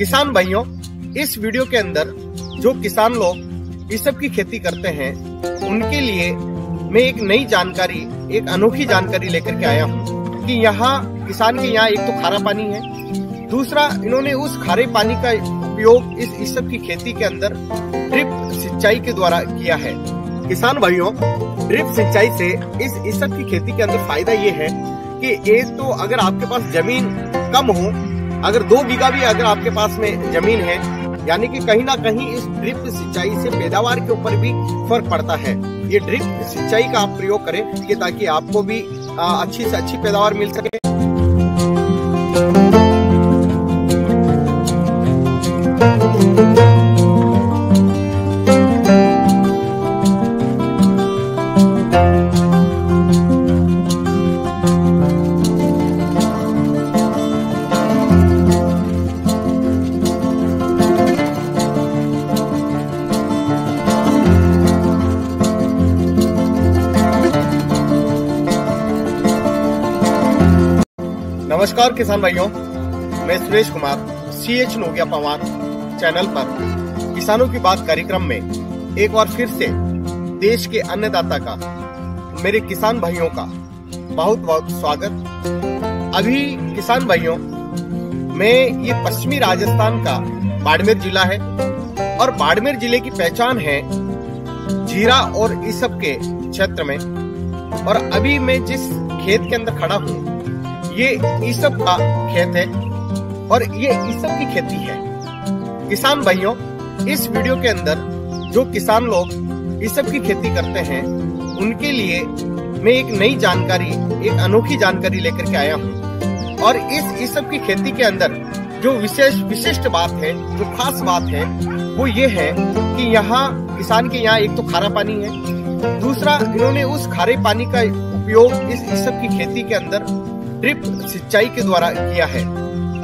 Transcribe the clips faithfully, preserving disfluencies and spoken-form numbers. किसान भाइयों, इस वीडियो के अंदर जो किसान लोग इस सब की खेती करते हैं उनके लिए मैं एक नई जानकारी, एक अनोखी जानकारी लेकर के आया हूँ कि यहाँ किसान के यहाँ एक तो खारा पानी है, दूसरा इन्होंने उस खारे पानी का उपयोग इस इस सब की खेती के अंदर ड्रिप सिंचाई के द्वारा किया है। किसान भाइयों, ड्रिप सिंचाई से इस इस सब की खेती के अंदर फायदा ये है कि एक तो अगर आपके पास जमीन कम हो, अगर दो बीघा भी अगर आपके पास में जमीन है, यानी कि कहीं ना कहीं इस ड्रिप सिंचाई से पैदावार के ऊपर भी फर्क पड़ता है। ये ड्रिप सिंचाई का आप प्रयोग करें कि ताकि आपको भी अच्छी से अच्छी पैदावार मिल सके। नमस्कार किसान भाइयों, मैं Suresh Kumar C H Nogiya Panwar channel पर किसानों की बात कार्यक्रम में एक बार फिर से देश के अन्नदाता का, मेरे किसान भाइयों का बहुत बहुत स्वागत। अभी किसान भाइयों, मैं ये पश्चिमी राजस्थान का बाड़मेर जिला है और बाड़मेर जिले की पहचान है जीरा और इस सब के क्षेत्र में। और अभी मैं जिस खेत के अंदर खड़ा हूँ ये ईसब का खेत है और ये ईसब की खेती है। किसान भाइयों, इस वीडियो के अंदर जो किसान लोग ईसब की खेती करते हैं उनके लिए मैं एक नई जानकारी, एक अनोखी जानकारी लेकर के आया हूँ। और इस ईसब की खेती के अंदर जो विशेष विशिष्ट बात है, जो खास बात है, वो ये है कि यहाँ किसान के यहाँ एक तो खारा पानी है, दूसरा इन्होंने उस खारे पानी का उपयोग इस ईसब की खेती के अंदर ड्रिप सिंचाई के द्वारा किया है।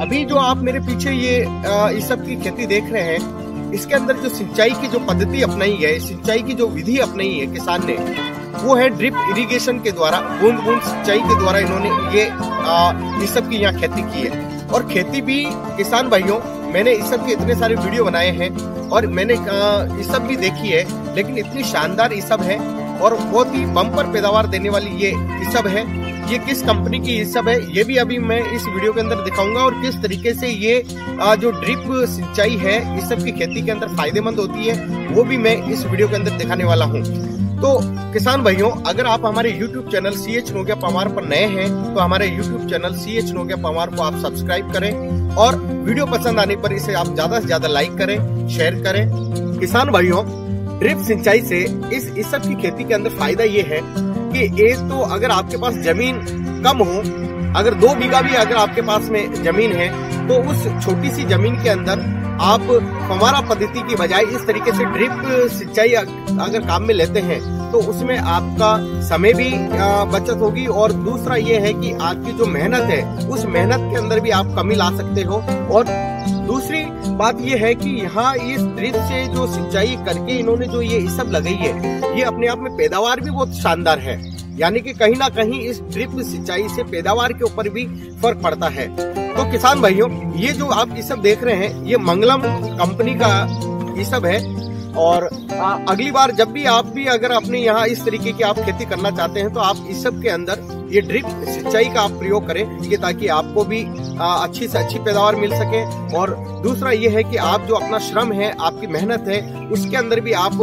अभी जो आप मेरे पीछे ये इस सब की खेती देख रहे हैं, इसके अंदर जो सिंचाई की जो पद्धति अपनाई है, सिंचाई की जो विधि अपनाई है किसान ने, वो है ड्रिप इरिगेशन के द्वारा, बूंद बूंद सिंचाई के द्वारा इन्होंने ये इस सब की यहाँ खेती की है। और खेती भी किसान भाइयों, मैंने इस सब के इतने सारे वीडियो बनाए हैं और मैंने इस सब भी देखी है, लेकिन इतनी शानदार इस सब है और बहुत ही बम्पर पैदावार देने वाली ये इस सब है। ये किस कंपनी की ईसब है ये भी अभी मैं इस वीडियो के अंदर दिखाऊंगा, और किस तरीके से ये जो ड्रिप सिंचाई है ईसब की खेती के अंदर फायदेमंद होती है वो भी मैं इस वीडियो के अंदर दिखाने वाला हूँ। तो किसान भाइयों, अगर आप हमारे YouTube channel C H Nogiya Panwar पर नए हैं तो हमारे YouTube channel C H Nogiya Panwar को आप सब्सक्राइब करें और वीडियो पसंद आने पर इसे आप ज्यादा से ज्यादा लाइक करें, शेयर करें। किसान भाइयों, ड्रिप सिंचाई से इस ईसब की खेती के अंदर फायदा ये है कि एक तो अगर आपके पास जमीन कम हो, अगर दो बीघा भी अगर आपके पास में जमीन है, तो उस छोटी सी जमीन के अंदर आप फव्वारा पद्धति की बजाय इस तरीके से ड्रिप सिंचाई अगर काम में लेते हैं तो उसमें आपका समय भी बचत होगी, और दूसरा ये है कि आपकी जो मेहनत है उस मेहनत के अंदर भी आप कमी ला सकते हो। और दूसरी बात यह है कि यहाँ इस ड्रिप से जो सिंचाई करके इन्होंने जो ये ईसब लगाई है, ये अपने आप में पैदावार भी बहुत शानदार है, यानी कि कहीं ना कहीं इस ड्रिप सिंचाई से पैदावार के ऊपर भी फर्क पड़ता है। तो किसान भाइयों, ये जो आप ईसब देख रहे हैं ये मंगलम कंपनी का ईसब है। और अगली बार जब भी आप भी अगर अपने यहाँ इस तरीके की आप खेती करना चाहते हैं तो आप इस सब के अंदर ये ड्रिप सिंचाई का आप प्रयोग करें कि ताकि आपको भी अच्छी से अच्छी पैदावार मिल सके। और दूसरा ये है कि आप जो अपना श्रम है, आपकी मेहनत है, उसके अंदर भी आप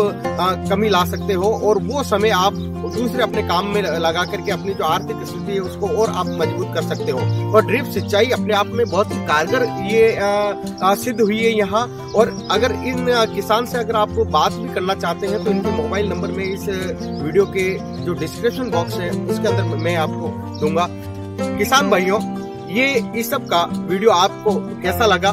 कमी ला सकते हो, और वो समय आप दूसरे अपने काम में लगा करके अपनी जो आर्थिक स्थिति है उसको और आप मजबूत कर सकते हो। और ड्रिप सिंचाई अपने आप में बहुत ही कारगर ये सिद्ध हुई है यहाँ। और अगर इन किसान से अगर आपको बात भी करना चाहते हैं तो इनके मोबाइल नंबर में इस वीडियो के जो डिस्क्रिप्शन बॉक्स है उसके अंदर मैं आपको दूंगा। किसान भाइयों, ये इस सब का वीडियो आपको कैसा लगा?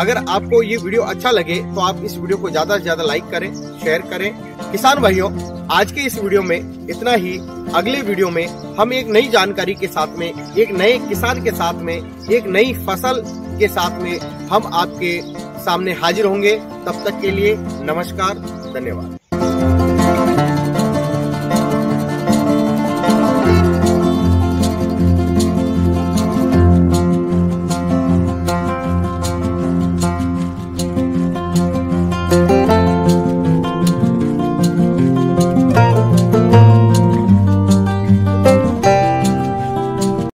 अगर आपको ये वीडियो अच्छा लगे तो आप इस वीडियो को ज्यादा से ज्यादा लाइक करें, शेयर करें। किसान भाइयों, आज के इस वीडियो में इतना ही। अगले वीडियो में हम एक नई जानकारी के साथ में, एक नए किसान के साथ में, एक नई फसल के साथ में हम आपके सामने हाजिर होंगे। तब तक के लिए नमस्कार, धन्यवाद।